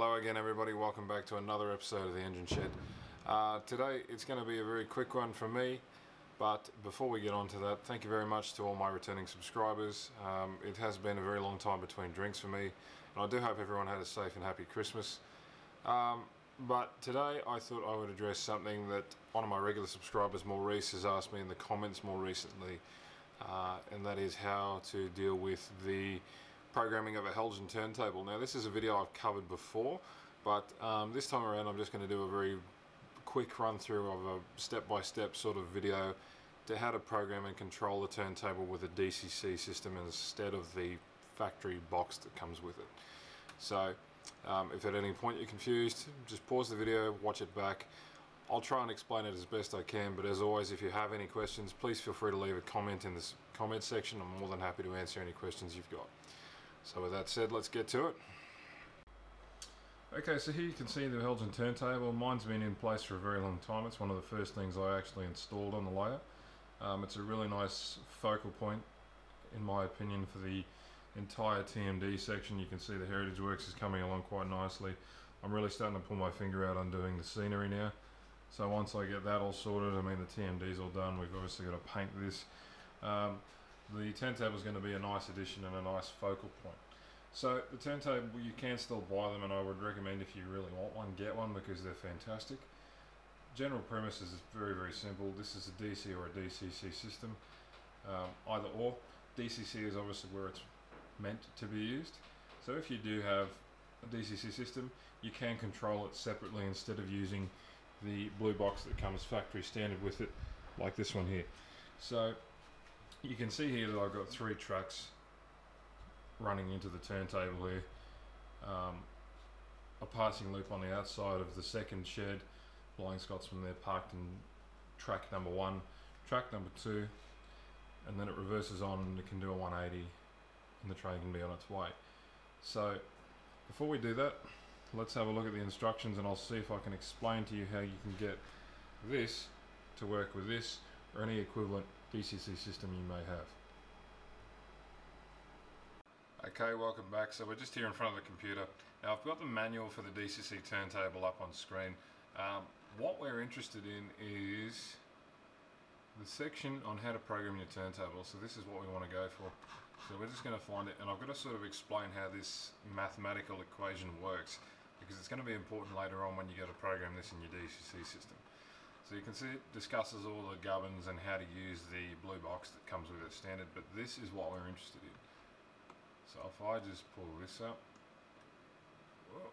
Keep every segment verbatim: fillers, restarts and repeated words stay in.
Hello again everybody, welcome back to another episode of the Engine Shed. Uh, today it's going to be a very quick one for me, but before we get on to that, thank you very much to all my returning subscribers. Um, it has been a very long time between drinks for me, and I do hope everyone had a safe and happy Christmas. Um, but today I thought I would address something that one of my regular subscribers, Maurice, has asked me in the comments more recently, uh, and that is how to deal with the programming of a Heljan turntable. Now this is a video I've covered before, but um, this time around I'm just going to do a very quick run through of a step-by-step sort of video to how to program and control the turntable with a D C C system instead of the factory box that comes with it. So um, if at any point you're confused, just pause the video, watch it back. I'll try and explain it as best I can, but as always, if you have any questions, please feel free to leave a comment in the comment section. I'm more than happy to answer any questions you've got. So with that said, let's get to it. Okay, so here you can see the Heljan turntable. Mine's been in place for a very long time. It's one of the first things I actually installed on the layer. Um, it's a really nice focal point, in my opinion, for the entire T M D section. You can see the Heritage Works is coming along quite nicely. I'm really starting to pull my finger out on doing the scenery now. So once I get that all sorted, I mean the T M D's all done, we've obviously got to paint this. Um, The turntable is going to be a nice addition and a nice focal point. So the turntable, you can still buy them, and I would recommend if you really want one, get one because they're fantastic. General premise is very, very simple. This is a D C or a D C C system, um, either or. D C C is obviously where it's meant to be used. So if you do have a D C C system, you can control it separately instead of using the blue box that comes factory standard with it, like this one here. So you can see here that I've got three tracks running into the turntable here. Um, a passing loop on the outside of the second shed, Flying Scotsman, they're parked in track number one, track number two, and then it reverses on and it can do a one eighty and the train can be on its way. So before we do that, let's have a look at the instructions and I'll see if I can explain to you how you can get this to work with this or any equivalent D C C system you may have. Okay, welcome back. So we're just here in front of the computer. Now I've got the manual for the D C C turntable up on screen. Um, what we're interested in is the section on how to program your turntable. So this is what we want to go for. So we're just going to find it, and I've got to sort of explain how this mathematical equation works because it's going to be important later on when you go to program this in your D C C system. So you can see it discusses all the gubbins and how to use the blue box that comes with it standard, but this is what we're interested in. So if I just pull this up. Whoa.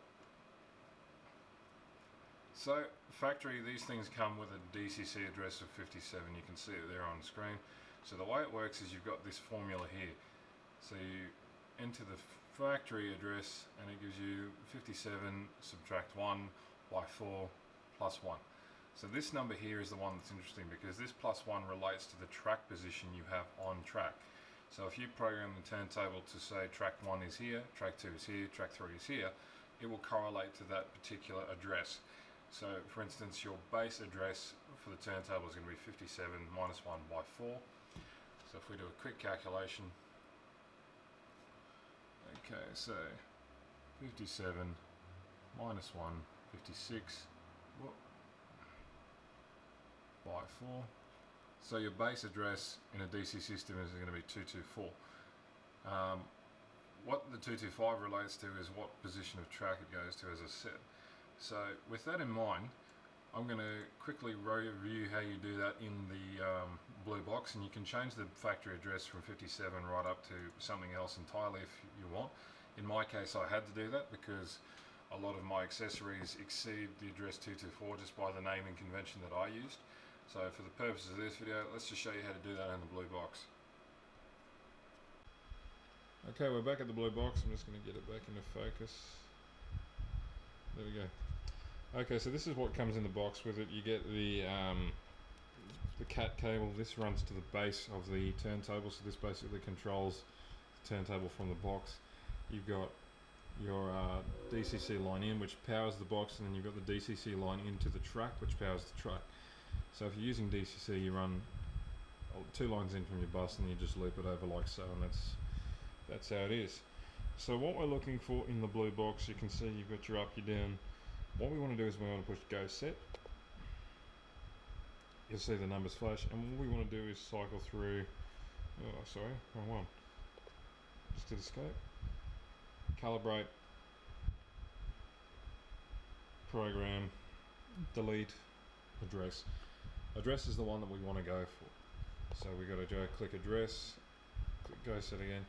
So factory, these things come with a D C C address of fifty-seven. You can see it there on screen. So the way it works is you've got this formula here. So you enter the factory address and it gives you fifty-seven subtract one by four plus one. So this number here is the one that's interesting because this plus one relates to the track position you have on track. So if you program the turntable to say track one is here, track two is here, track three is here, it will correlate to that particular address. So for instance, your base address for the turntable is going to be fifty-seven minus one by four. So if we do a quick calculation, okay, so fifty-seven minus one, fifty-six. Whoop. By four. So your base address in a D C system is going to be two two four. Um, what the two two five relates to is what position of track it goes to, as I said. So with that in mind, I'm going to quickly review how you do that in the um, blue box, and you can change the factory address from fifty-seven right up to something else entirely if you want. In my case, I had to do that because a lot of my accessories exceed the address two two four just by the naming convention that I used. So for the purposes of this video, let's just show you how to do that in the blue box. Okay, we're back at the blue box. I'm just going to get it back into focus. There we go. Okay, so this is what comes in the box with it. You get the um, the cat cable. This runs to the base of the turntable, so this basically controls the turntable from the box. You've got your uh, D C C line in, which powers the box, and then you've got the D C C line into the track, which powers the track. So if you're using D C C, you run two lines in from your bus and you just loop it over like so, and that's that's how it is. So what we're looking for in the blue box, you can see you've got your up, your down. What we want to do is we want to push go set. You'll see the numbers flash, and what we want to do is cycle through. Oh, sorry, wrong one. Just did escape. Calibrate. Program. Delete. Address. Address is the one that we want to go for. So we got to go click address. Click go set again.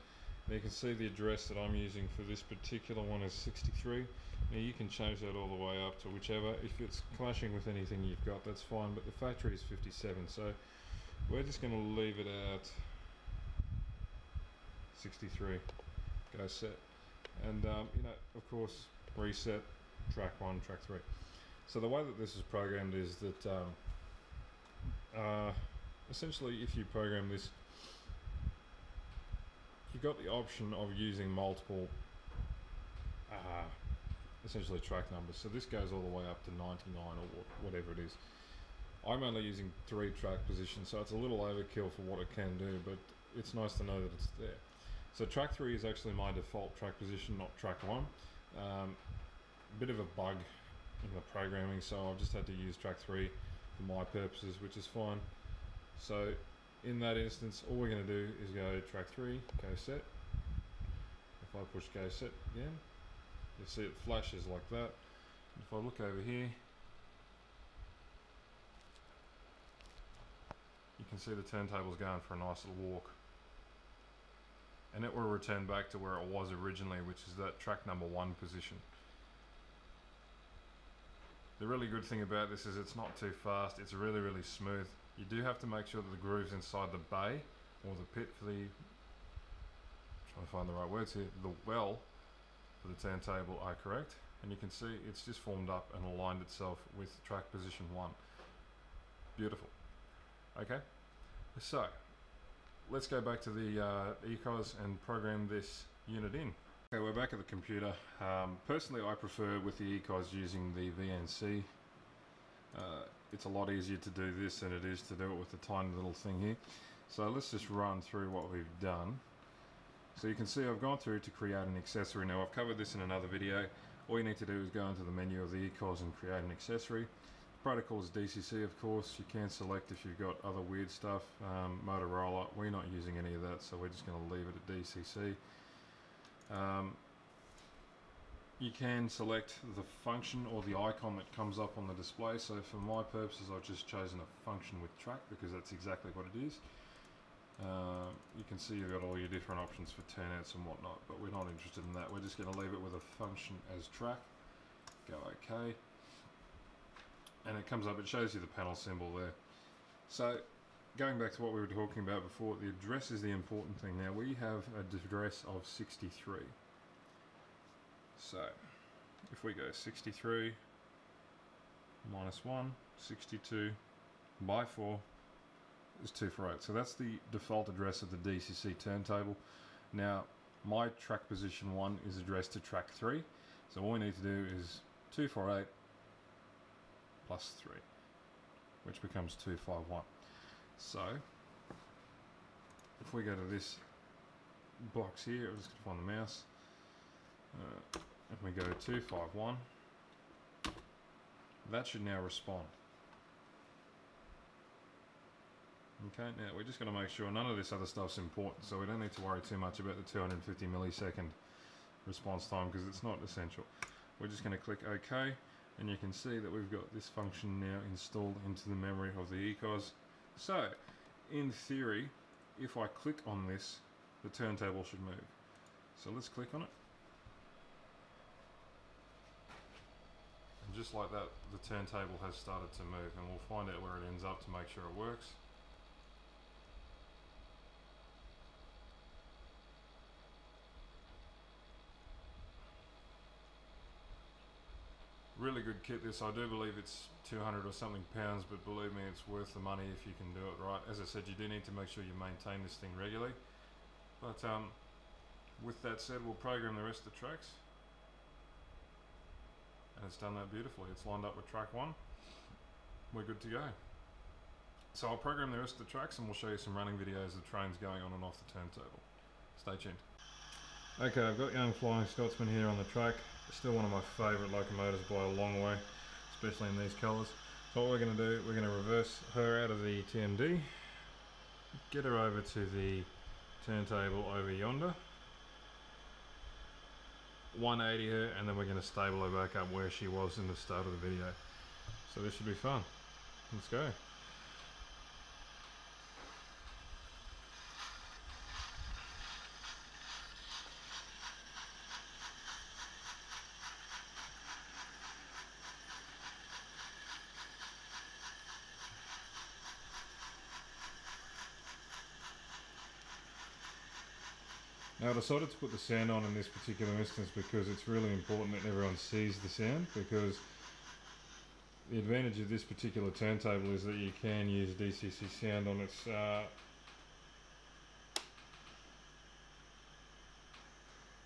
Now you can see the address that I'm using for this particular one is sixty-three. Now you can change that all the way up to whichever. If it's clashing with anything you've got, that's fine, but the factory is fifty-seven, so we're just going to leave it at sixty-three. Go set. And um, you know, of course, reset track one, track three. So the way that this is programmed is that um, uh, essentially if you program this, you've got the option of using multiple uh, essentially track numbers. So this goes all the way up to ninety-nine or whatever it is. I'm only using three track positions, so it's a little overkill for what it can do, but it's nice to know that it's there. So track three is actually my default track position, not track one. Um, bit of a bug in the programming, so I've just had to use track three for my purposes, which is fine. So in that instance, all we're going to do is go track three, go set. If I push go set again, you'll see it flashes like that. If I look over here, you can see the turntable's going for a nice little walk. And it will return back to where it was originally, which is that track number one position. The really good thing about this is it's not too fast, it's really, really smooth. You do have to make sure that the groove's inside the bay, or the pit for the, I'm trying to find the right words here, the well for the turntable are correct. And you can see it's just formed up and aligned itself with track position one. Beautiful. Okay, so let's go back to the uh, E C O S and program this unit in. Okay, we're back at the computer. Um, personally, I prefer with the E C O S using the V N C. Uh, it's a lot easier to do this than it is to do it with the tiny little thing here. So let's just run through what we've done. So you can see I've gone through to create an accessory. Now I've covered this in another video. All you need to do is go into the menu of the E C O S and create an accessory. The protocol is D C C, of course. You can select if you've got other weird stuff. Um, Motorola, we're not using any of that, so we're just going to leave it at D C C. Um, You can select the function or the icon that comes up on the display. So for my purposes, I've just chosen a function with track because that's exactly what it is. Uh, you can see you've got all your different options for turnouts and whatnot, but we're not interested in that. We're just going to leave it with a function as track. Go OK. And it comes up, it shows you the panel symbol there. So going back to what we were talking about before, the address is the important thing. Now we have an address of sixty-three. So if we go sixty-three minus one, sixty-two by four is two forty-eight. So that's the default address of the D C C turntable. Now my track position one is addressed to track three. So all we need to do is two forty-eight plus three, which becomes two fifty-one. So if we go to this box here, I'm just going to find the mouse. Uh, if we go two fifty-one, that should now respond. Okay, now we're just going to make sure none of this other stuff's important, so we don't need to worry too much about the two hundred fifty millisecond response time because it's not essential. We're just going to click OK, and you can see that we've got this function now installed into the memory of the E C O S. So, in theory, if I click on this, the turntable should move. So let's click on it. And just like that, the turntable has started to move, and we'll find out where it ends up to make sure it works. Really good kit this. I do believe it's two hundred or something pounds, but believe me, it's worth the money if you can do it right. As I said, you do need to make sure you maintain this thing regularly. But um, with that said, we'll program the rest of the tracks. And it's done that beautifully. It's lined up with track one. We're good to go. So I'll program the rest of the tracks and we'll show you some running videos of trains going on and off the turntable. Stay tuned. Okay, I've got young Flying Scotsman here on the track. Still one of my favourite locomotives by a long way, especially in these colours. So what we're going to do, we're going to reverse her out of the T M D, get her over to the turntable over yonder, one eighty her, and then we're going to stable her back up where she was in the start of the video. So this should be fun. Let's go. Now I decided to put the sound on in this particular instance because it's really important that everyone sees the sound, because the advantage of this particular turntable is that you can use D C C sound on its uh,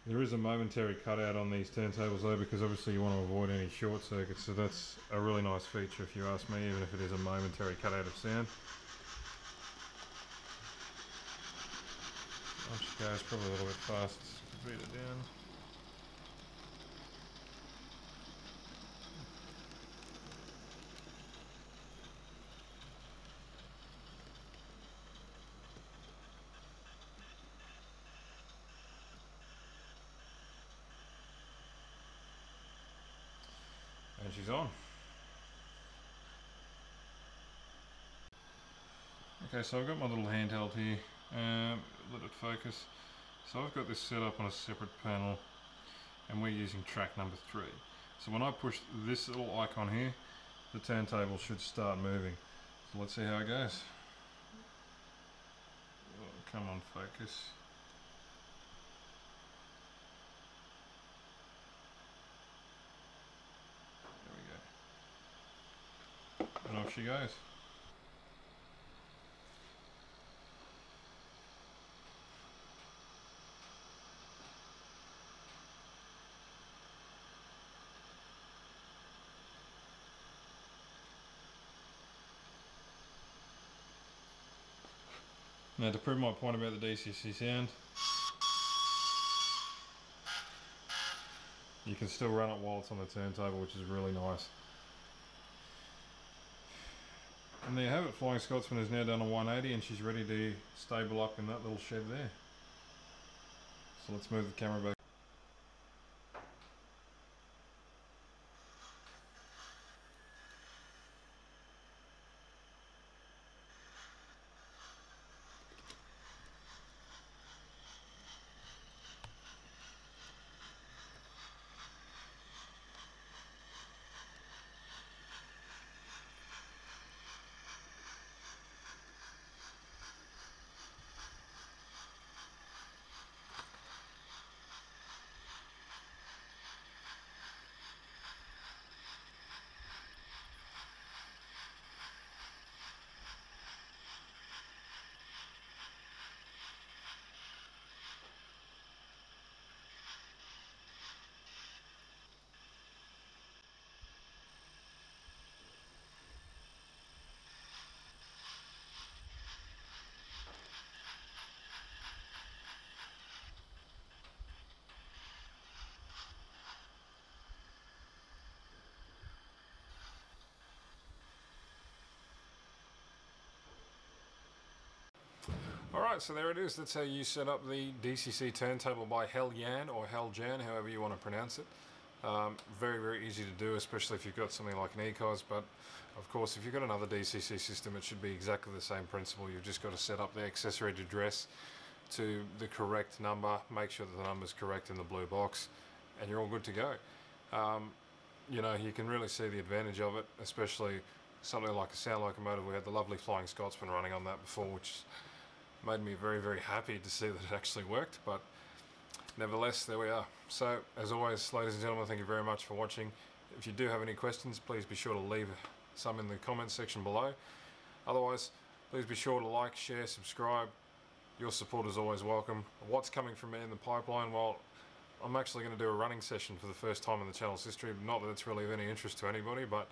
there is a momentary cutout on these turntables though, because obviously you want to avoid any short circuits, so that's a really nice feature if you ask me, even if it is a momentary cutout of sound. I'll just go, it's probably a little bit fast, beat it down. And she's on. Okay, so I've got my little handheld here. Um, let it focus. So I've got this set up on a separate panel and we're using track number three. So when I push this little icon here, the turntable should start moving. So let's see how it goes. Oh, come on, focus. There we go. And off she goes. Now to prove my point about the D C C sound, you can still run it while it's on the turntable, which is really nice. And there you have it, Flying Scotsman has now done a one eighty and she's ready to stable up in that little shed there. So let's move the camera back. Alright, so there it is. That's how you set up the D C C turntable by Heljan, or Heljan, however you want to pronounce it. Um, very, very easy to do, especially if you've got something like an E C O S, but of course if you've got another D C C system it should be exactly the same principle. You've just got to set up the accessory address to the correct number, make sure that the number's correct in the blue box, and you're all good to go. Um, you know, you can really see the advantage of it, especially something like a sound locomotive. We had the lovely Flying Scotsman running on that before, which made me very, very happy to see that it actually worked, but nevertheless, there we are. So, as always, ladies and gentlemen, thank you very much for watching. If you do have any questions, please be sure to leave some in the comments section below. Otherwise, please be sure to like, share, subscribe. Your support is always welcome. What's coming from me in the pipeline? Well, I'm actually going to do a running session for the first time in the channel's history. Not that it's really of any interest to anybody, but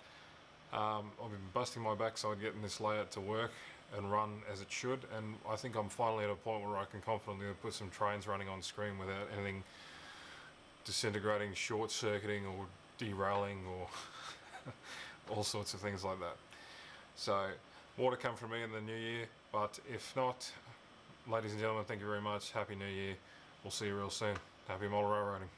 um, I've been busting my backside getting this layout to work. and run as it should, and I think I'm finally at a point where I can confidently put some trains running on stream without anything disintegrating, short-circuiting or derailing or all sorts of things like that. So more to come from me in the new year, but if not, ladies and gentlemen, thank you very much. Happy New Year. We'll see you real soon. Happy model railroading.